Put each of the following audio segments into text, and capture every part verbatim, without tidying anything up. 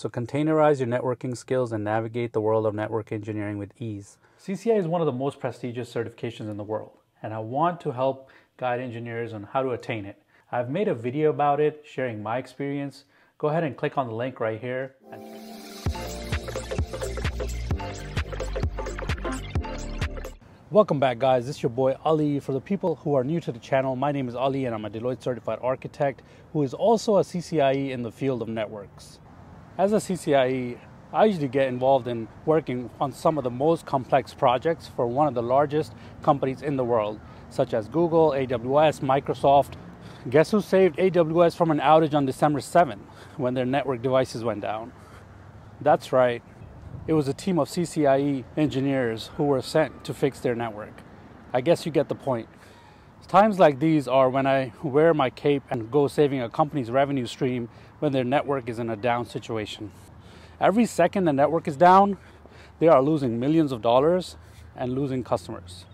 So containerize your networking skills and navigate the world of network engineering with ease. C C I E is one of the most prestigious certifications in the world, and I want to help guide engineers on how to attain it. I've made a video about it, sharing my experience. Go ahead and click on the link right here. Welcome back, guys. This is your boy Ali. For the people who are new to the channel, my name is Ali and I'm a Deloitte certified architect who is also a C C I E in the field of networks. As a C C I E, I usually get involved in working on some of the most complex projects for one of the largest companies in the world, such as Google, A W S, Microsoft. Guess who saved A W S from an outage on December seventh when their network devices went down? That's right, it was a team of C C I E engineers who were sent to fix their network. I guess you get the point. Times like these are when I wear my cape and go saving a company's revenue stream when their network is in a down situation. Every second the network is down, they are losing millions of dollars and losing customers.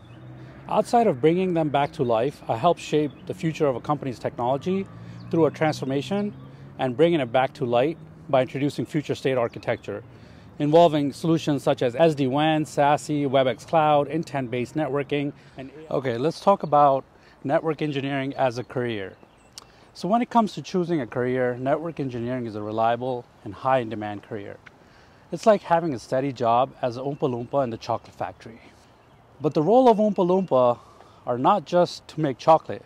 Outside of bringing them back to life, I help shape the future of a company's technology through a transformation and bringing it back to light by introducing future state architecture, involving solutions such as S D WAN, SASE, WebEx Cloud, intent-based networking, and okay, let's talk about network engineering as a career. So when it comes to choosing a career, network engineering is a reliable and high in demand career. It's like having a steady job as an Oompa Loompa in the chocolate factory. But the role of Oompa Loompa are not just to make chocolate,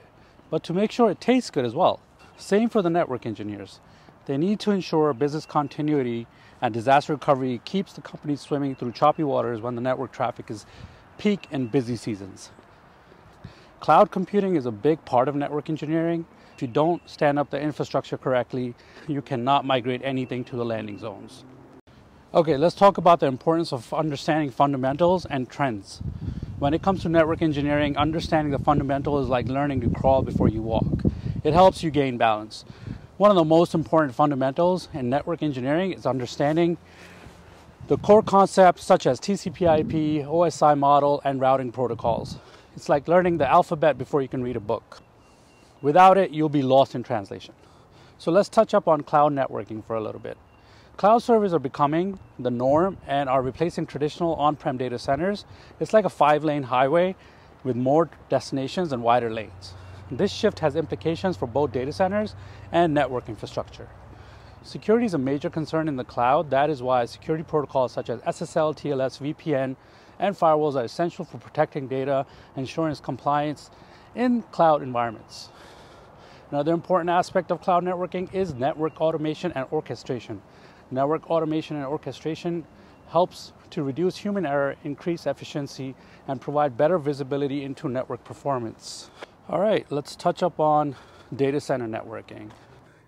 but to make sure it tastes good as well. Same for the network engineers. They need to ensure business continuity and disaster recovery keeps the company swimming through choppy waters when the network traffic is peak and busy seasons. Cloud computing is a big part of network engineering. If you don't stand up the infrastructure correctly, you cannot migrate anything to the landing zones. Okay, let's talk about the importance of understanding fundamentals and trends. When it comes to network engineering, understanding the fundamentals is like learning to crawl before you walk. It helps you gain balance. One of the most important fundamentals in network engineering is understanding the core concepts such as T C P I P, O S I model, and routing protocols. It's like learning the alphabet before you can read a book. Without it, you'll be lost in translation. So let's touch up on cloud networking for a little bit. Cloud servers are becoming the norm and are replacing traditional on-prem data centers. It's like a five-lane highway with more destinations and wider lanes. This shift has implications for both data centers and network infrastructure. Security is a major concern in the cloud. That is why security protocols such as S S L, T L S, V P N, and firewalls are essential for protecting data, insurance compliance in cloud environments. Another important aspect of cloud networking is network automation and orchestration. Network automation and orchestration helps to reduce human error, increase efficiency, and provide better visibility into network performance. All right, let's touch up on data center networking.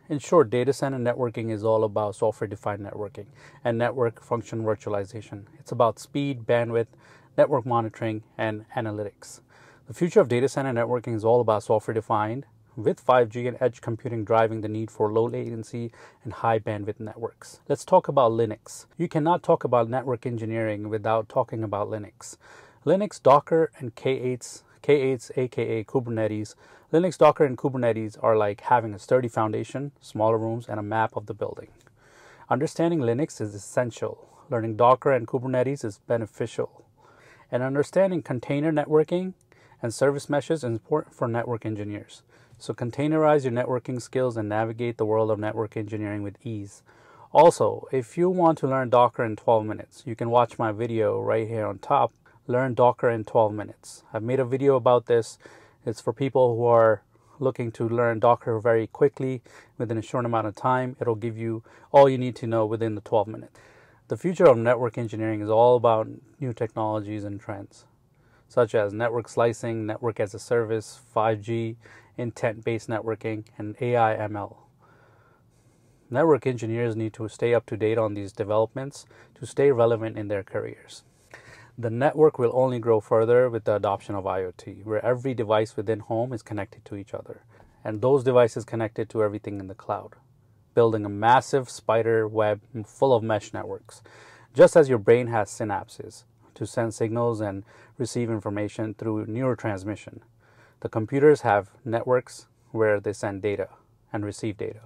In short, data center networking is all about software-defined networking and network function virtualization. It's about speed, bandwidth, network monitoring, and analytics. The future of data center networking is all about software-defined, with five G and edge computing driving the need for low latency and high bandwidth networks. Let's talk about Linux. You cannot talk about network engineering without talking about Linux. Linux, Docker, and K eights, K eights, aka Kubernetes. Linux, Docker, and Kubernetes are like having a sturdy foundation, smaller rooms, and a map of the building. Understanding Linux is essential. Learning Docker and Kubernetes is beneficial. And understanding container networking and service meshes is important for network engineers. So containerize your networking skills and navigate the world of network engineering with ease. Also, if you want to learn Docker in twelve minutes, you can watch my video right here on top, Learn Docker in twelve minutes. I've made a video about this. It's for people who are looking to learn Docker very quickly within a short amount of time. It'll give you all you need to know within the twelve minutes. The future of network engineering is all about new technologies and trends, such as network slicing, network as a service, five G, intent-based networking, and A I M L. Network engineers need to stay up to date on these developments to stay relevant in their careers. The network will only grow further with the adoption of IoT, where every device within home is connected to each other, and those devices connected to everything in the cloud, building a massive spider web full of mesh networks. Just as your brain has synapses to send signals and receive information through neurotransmission, the computers have networks where they send data and receive data.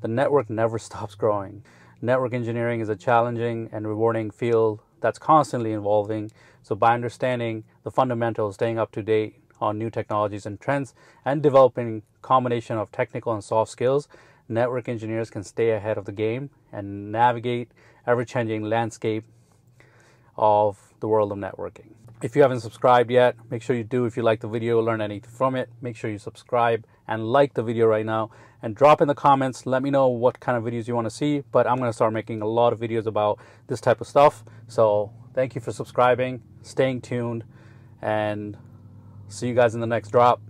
The network never stops growing. Network engineering is a challenging and rewarding field that's constantly evolving. So by understanding the fundamentals, staying up to date on new technologies and trends, and developing a combination of technical and soft skills, network engineers can stay ahead of the game and navigate ever-changing landscape of the world of networking. If you haven't subscribed yet, make sure you do. If you like the video, learn anything from it, make sure you subscribe and like the video right now, and drop in the comments. Let me know what kind of videos you want to see, but I'm going to start making a lot of videos about this type of stuff. So thank you for subscribing, staying tuned, and see you guys in the next drop.